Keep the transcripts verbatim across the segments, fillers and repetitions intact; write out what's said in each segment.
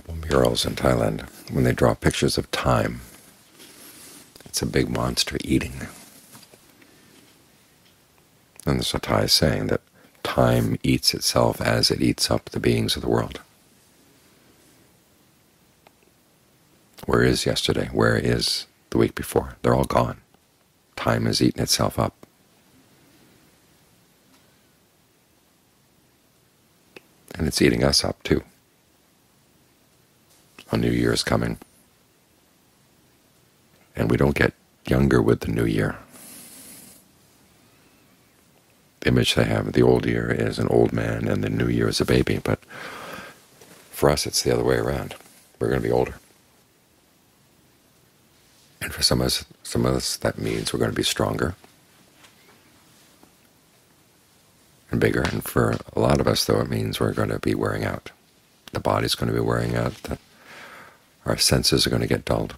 temple murals in Thailand when they draw pictures of time. It's a big monster eating. And the Sotai is saying that time eats itself as it eats up the beings of the world. Where is yesterday? Where is the week before? They're all gone. Time has eaten itself up. And it's eating us up, too. A new year is coming, and we don't get younger with the new year. The image they have of the old year is an old man, and the new year is a baby, but for us it's the other way around. We're going to be older. And for some of us, some of us that means we're going to be stronger and bigger. And for a lot of us, though, it means we're going to be wearing out. The body's going to be wearing out. The, our senses are going to get dulled.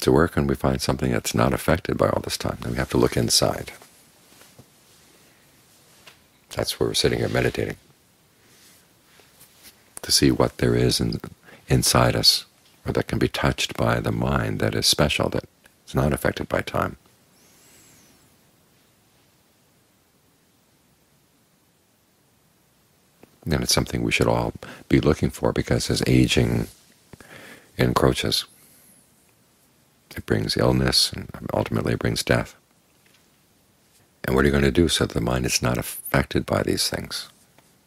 So where can we find something that's not affected by all this time? Then we have to look inside. That's where we're sitting here meditating, to see what there is in, inside us, or that can be touched by the mind that is special, that is not affected by time. And it's something we should all be looking for, because as aging encroaches, it brings illness and ultimately it brings death. And what are you going to do so that the mind is not affected by these things,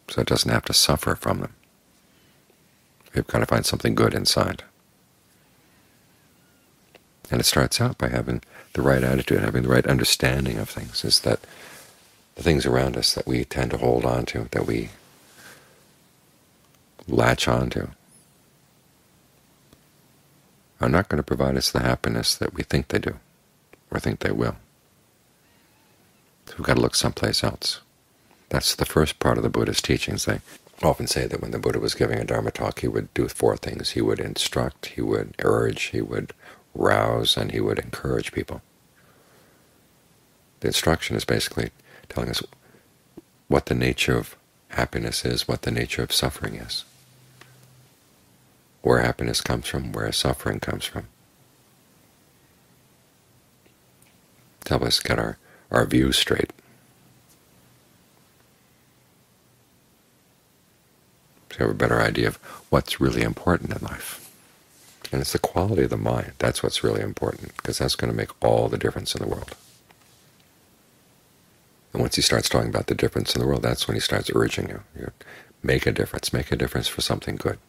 so it doesn't have to suffer from them? We've got to find something good inside. And it starts out by having the right attitude, having the right understanding of things, is that the things around us that we tend to hold on to, that we latch on to, are not going to provide us the happiness that we think they do, or think they will. So we've got to look someplace else. That's the first part of the Buddha's teachings. They often say that when the Buddha was giving a Dharma talk, he would do four things. He would instruct, he would urge, he would rouse, and he would encourage people. The instruction is basically telling us what the nature of happiness is, what the nature of suffering is, where happiness comes from, where suffering comes from. To help us get our, our view straight. So we have a better idea of what's really important in life. And it's the quality of the mind. That's what's really important, because that's going to make all the difference in the world. And once he starts talking about the difference in the world, that's when he starts urging you. You make a difference. Make a difference for something good.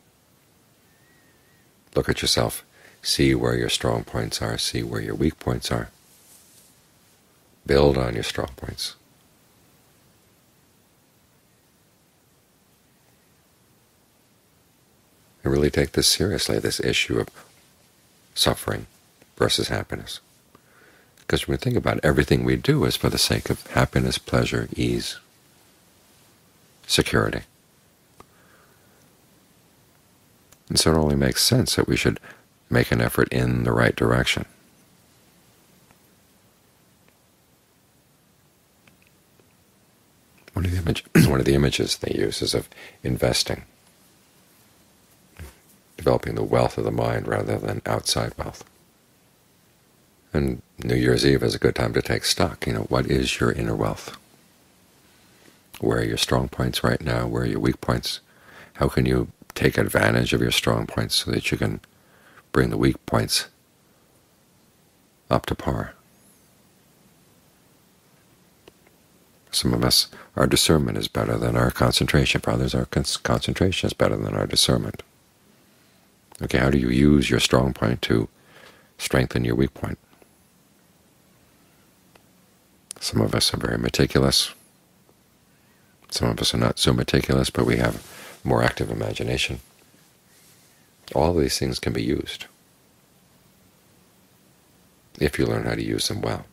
Look at yourself. See where your strong points are. See where your weak points are. Build on your strong points. And really take this seriously, this issue of suffering versus happiness. Because when we think about it, everything we do is for the sake of happiness, pleasure, ease, security. And so it only makes sense that we should make an effort in the right direction. One of the, image, one of the images they use is of investing, developing the wealth of the mind rather than outside wealth. And New Year's Eve is a good time to take stock. You know, what is your inner wealth? Where are your strong points right now? Where are your weak points? How can you take advantage of your strong points so that you can bring the weak points up to par? Some of us, our discernment is better than our concentration. For others, our con concentration is better than our discernment. Okay, how do you use your strong point to strengthen your weak point? Some of us are very meticulous. Some of us are not so meticulous, but we have more active imagination. All of these things can be used if you learn how to use them well.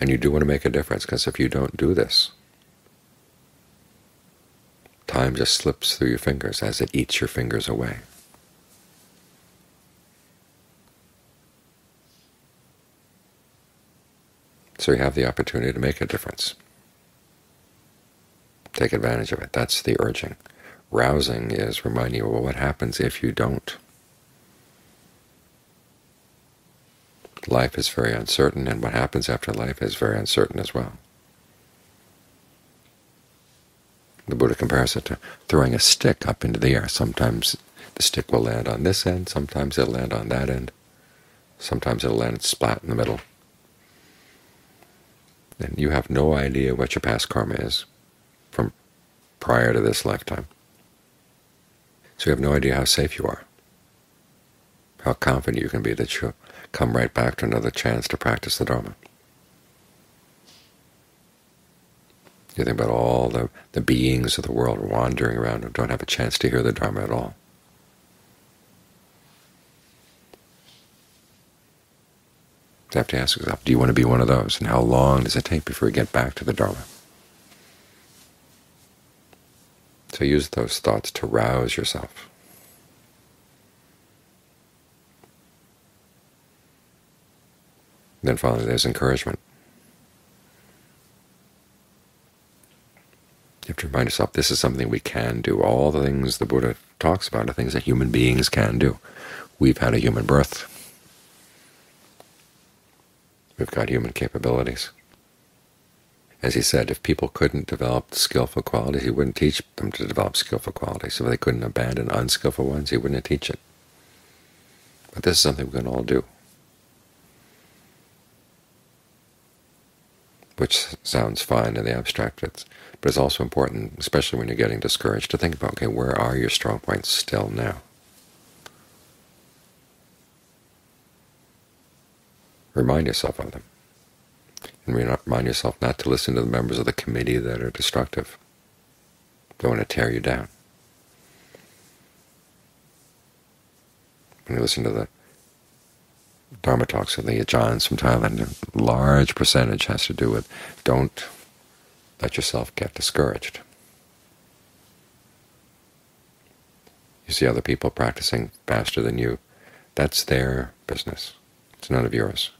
And you do want to make a difference, because if you don't do this, time just slips through your fingers as it eats your fingers away. So you have the opportunity to make a difference. Take advantage of it. That's the urging. Rousing is reminding you, well, what happens if you don't? Life is very uncertain, and what happens after life is very uncertain as well. The Buddha compares it to throwing a stick up into the air. Sometimes the stick will land on this end, sometimes it'll land on that end, sometimes it'll land splat in the middle. And you have no idea what your past karma is from prior to this lifetime. So you have no idea how safe you are, how confident you can be that you'll come right back to another chance to practice the Dharma. You think about all the, the beings of the world wandering around who don't have a chance to hear the Dharma at all. You have to ask yourself, do you want to be one of those? And how long does it take before you get back to the Dharma? So use those thoughts to rouse yourself. Then finally there's encouragement. You have to remind yourself this is something we can do. All the things the Buddha talks about are things that human beings can do. We've had a human birth. We've got human capabilities. As he said, if people couldn't develop skillful qualities, he wouldn't teach them to develop skillful qualities. If they couldn't abandon unskillful ones, he wouldn't teach it. But this is something we can all do, which sounds fine in the abstract, but it's also important, especially when you're getting discouraged, to think about, okay, where are your strong points still now? Remind yourself of them, and remind yourself not to listen to the members of the committee that are destructive. They want to tear you down. When you listen to the Dharma talks of the Ajaans from Thailand, a large percentage has to do with don't let yourself get discouraged. You see other people practicing faster than you. That's their business. It's none of yours.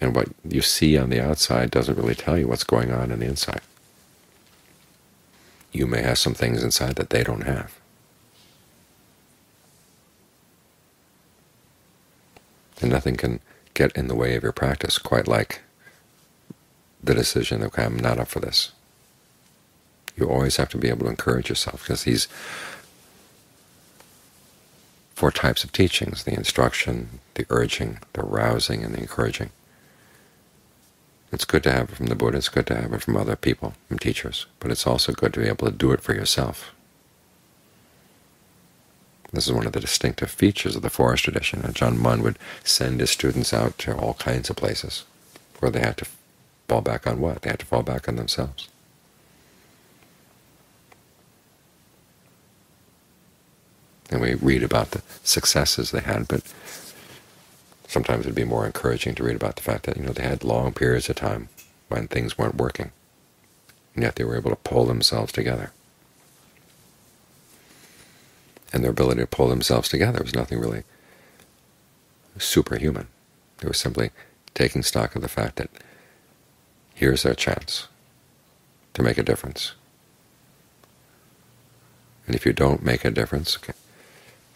And what you see on the outside doesn't really tell you what's going on on the inside. You may have some things inside that they don't have. And nothing can get in the way of your practice, quite like the decision that, okay, I'm not up for this. You always have to be able to encourage yourself, because these four types of teachings, the instruction, the urging, the rousing, and the encouraging, it's good to have it from the Buddha, it's good to have it from other people, from teachers, but it's also good to be able to do it for yourself. This is one of the distinctive features of the forest tradition. John Munn would send his students out to all kinds of places where they had to fall back on what? They had to fall back on themselves. And we read about the successes they had, but sometimes it would be more encouraging to read about the fact that, you know, they had long periods of time when things weren't working, and yet they were able to pull themselves together. And their ability to pull themselves together was nothing really superhuman. It was simply taking stock of the fact that here's their chance to make a difference. And if you don't make a difference, okay,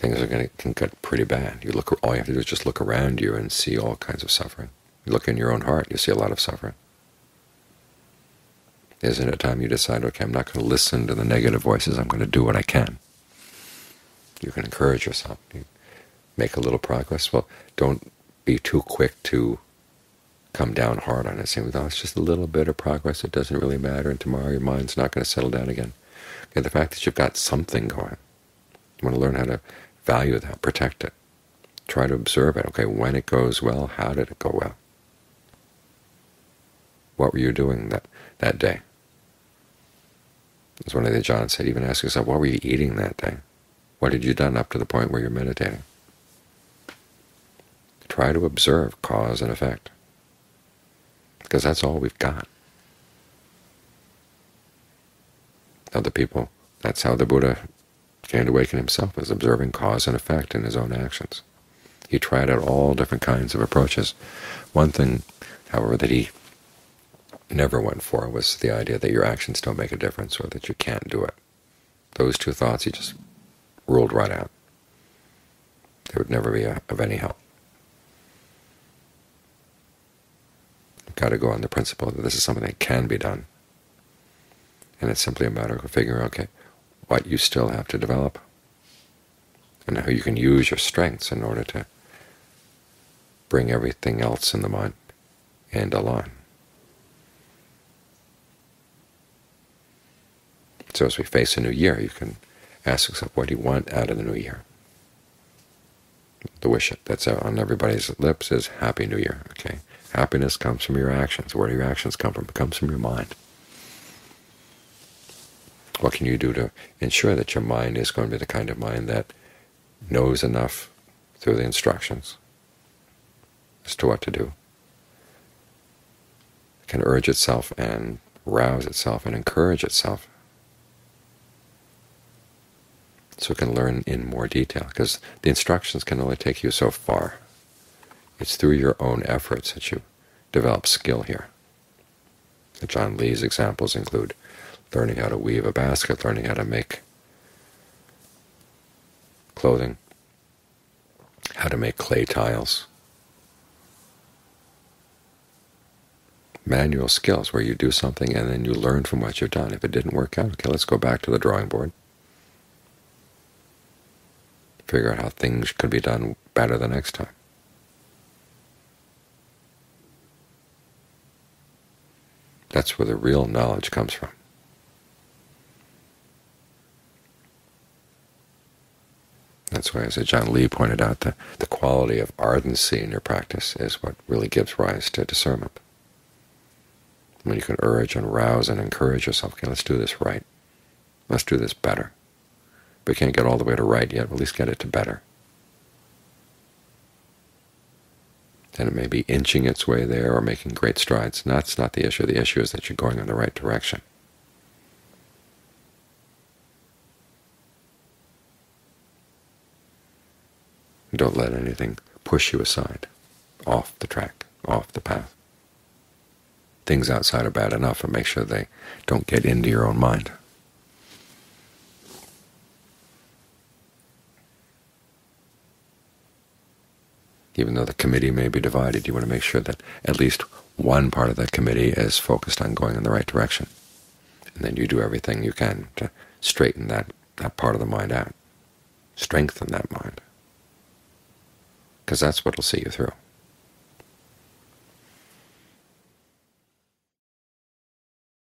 things are going to can get pretty bad. You look, all you have to do is just look around you and see all kinds of suffering. You look in your own heart, you see a lot of suffering. Isn't it time you decide, okay, I'm not going to listen to the negative voices, I'm going to do what I can. You can encourage yourself. You make a little progress. Well, don't be too quick to come down hard on it, saying, oh, it's just a little bit of progress, it doesn't really matter, and tomorrow your mind's not going to settle down again. Okay, the fact that you've got something going, you want to learn how to value that, protect it, try to observe it. Okay, when it goes well, how did it go well? What were you doing that, that day? As one of the Ajaans said, even ask yourself, what were you eating that day? What had you done up to the point where you're meditating? Try to observe cause and effect, because that's all we've got. Other people, that's how the Buddha came to awaken himself, is observing cause and effect in his own actions. He tried out all different kinds of approaches. One thing, however, that he never went for was the idea that your actions don't make a difference or that you can't do it. Those two thoughts he just ruled right out. They would never be a, of any help. You've got to go on the principle that this is something that can be done. And it's simply a matter of figuring out, okay, what you still have to develop and how you can use your strengths in order to bring everything else in the mind and align. So as we face a new year, you can ask yourself, what do you want out of the new year? The wish that's on everybody's lips is Happy New Year. Okay, happiness comes from your actions. Where do your actions come from? It comes from your mind. What can you do to ensure that your mind is going to be the kind of mind that knows enough through the instructions as to what to do, can urge itself and rouse itself and encourage itself, so it can learn in more detail, because the instructions can only take you so far. It's through your own efforts that you develop skill here. And John Lee's examples include learning how to weave a basket, learning how to make clothing, how to make clay tiles. Manual skills where you do something and then you learn from what you've done. If it didn't work out, okay, let's go back to the drawing board. Figure out how things could be done better the next time. That's where the real knowledge comes from. That's why, as John Lee pointed out, the, the quality of ardency in your practice is what really gives rise to discernment. When you can urge and rouse and encourage yourself, okay, let's do this right. Let's do this better. We can't get all the way to right yet, but at least get it to better. And it may be inching its way there or making great strides. No, that's not the issue. The issue is that you're going in the right direction. Don't let anything push you aside, off the track, off the path. Things outside are bad enough, but make sure they don't get into your own mind. Even though the committee may be divided, you want to make sure that at least one part of that committee is focused on going in the right direction. And then you do everything you can to straighten that, that part of the mind out, strengthen that mind, because that's what will see you through.